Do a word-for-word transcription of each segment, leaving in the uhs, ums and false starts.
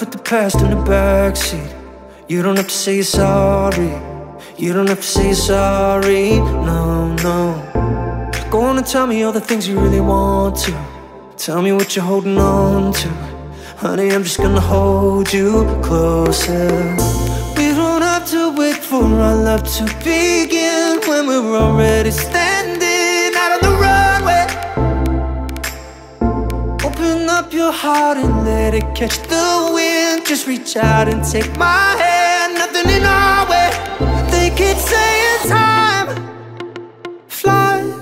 put the past in the backseat. You don't have to say you're sorry. You don't have to say you're sorry, no, no. Go on and tell me all the things you really want to. Tell me what you're holding on to. Honey, I'm just gonna hold you closer. We don't have to wait for our love to begin when we're already standing out on the runway. Open up your heart and let it catch the wind. Just reach out and take my hand, nothing in our way. They keep saying time flies.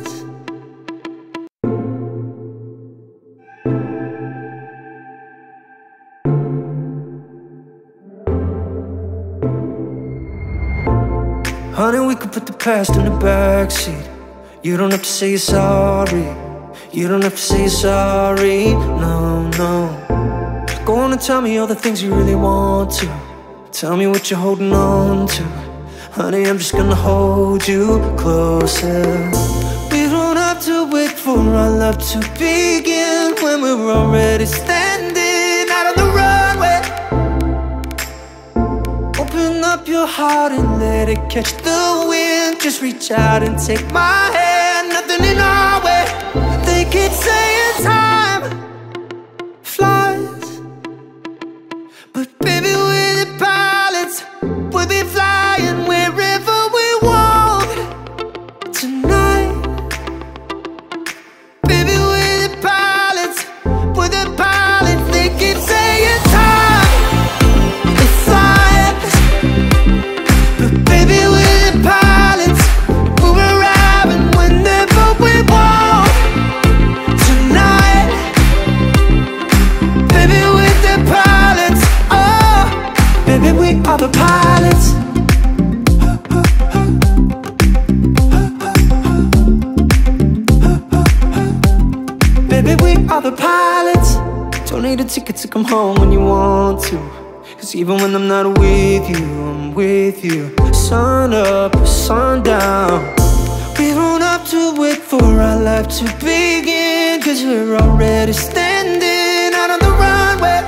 Honey, we could put the past in the backseat. You don't have to say you're sorry. You don't have to say you're sorry, no, no. Go on and tell me all the things you really want to. Tell me what you're holding on to. Honey, I'm just gonna hold you closer. We don't have to wait for our love to begin when we're already standing out on the runway. Open up your heart and let it catch the wind. Just reach out and take my hand, nothing in our way. They keep saying time flies, but baby, we're the pilots. We'll be flying wherever we want tonight. Baby, we're the pilots. We're the pilots. They keep saying time it flies, but baby, we're the pilots. We're arriving whenever we want tonight. Baby, we're the pilots. Oh, baby, we are the pilots. The pilots. Don't need a ticket to come home when you want to. Cause even when I'm not with you, I'm with you. Sun up, sun down. We don't have to wait for our life to begin, cause we're already standing out on the runway.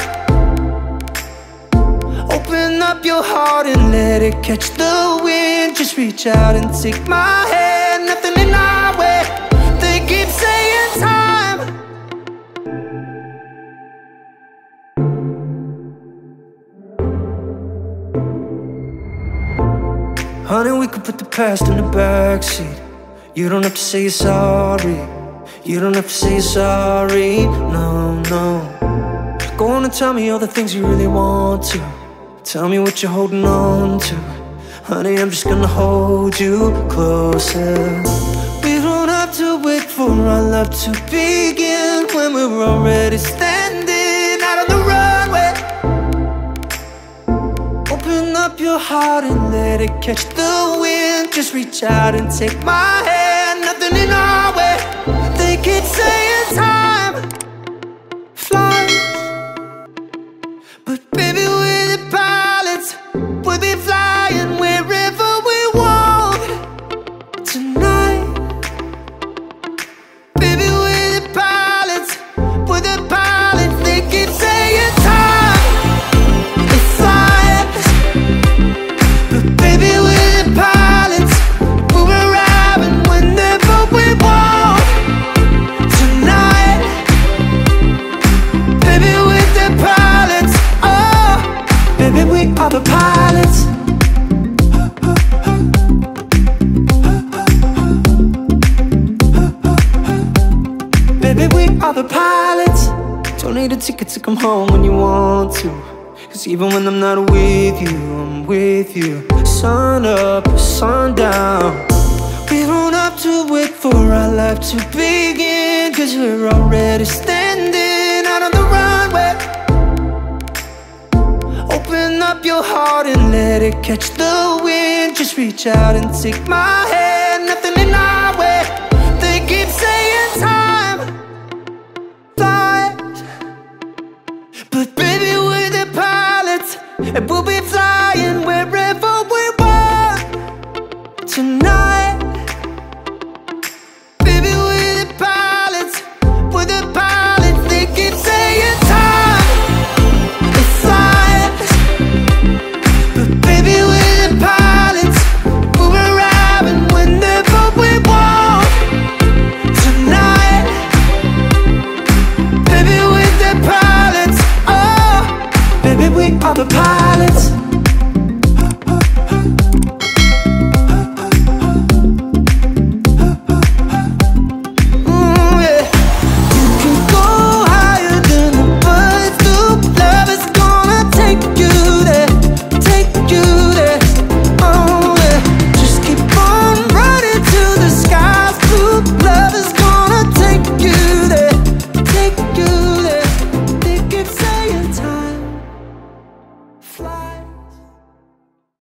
Open up your heart and let it catch the wind. Just reach out and take my hand, nothing in our way. They keep saying time . Honey, we could put the past in the backseat. You don't have to say you're sorry. You don't have to say you're sorry, no, no. Go on and tell me all the things you really want to. Tell me what you're holding on to. Honey, I'm just gonna hold you closer. We don't have to wait for our love to begin when we're already standing out on the runway. Open up your heart and let it catch the wind. Just reach out and take my hand, nothing in our way. They keep saying time flies, but baby, we're the pilots. We'll be flying wherever we want tonight. Baby, we're the pilots. We're the pilots. They keep saying time it flies, but baby, we're the pilots. We're arriving whenever we want tonight. Baby, we're the pilots. Oh, baby, we are the pilots. Baby, we are the pilots. Don't need a ticket to come home when you want to. Cause even when I'm not with you, I'm with you. Sun up, sun down. We don't have to wait for our life to begin, cause we're already standing out on the runway. Open up your heart and let it catch the wind. Just reach out and take my hand, nothing in our way. They keep saying time flies, but baby, we're the pilots, and we'll be flying wherever we want tonight. Baby, we're the pilots. We're the pilots. They keep saying time it flies, make all the pilots.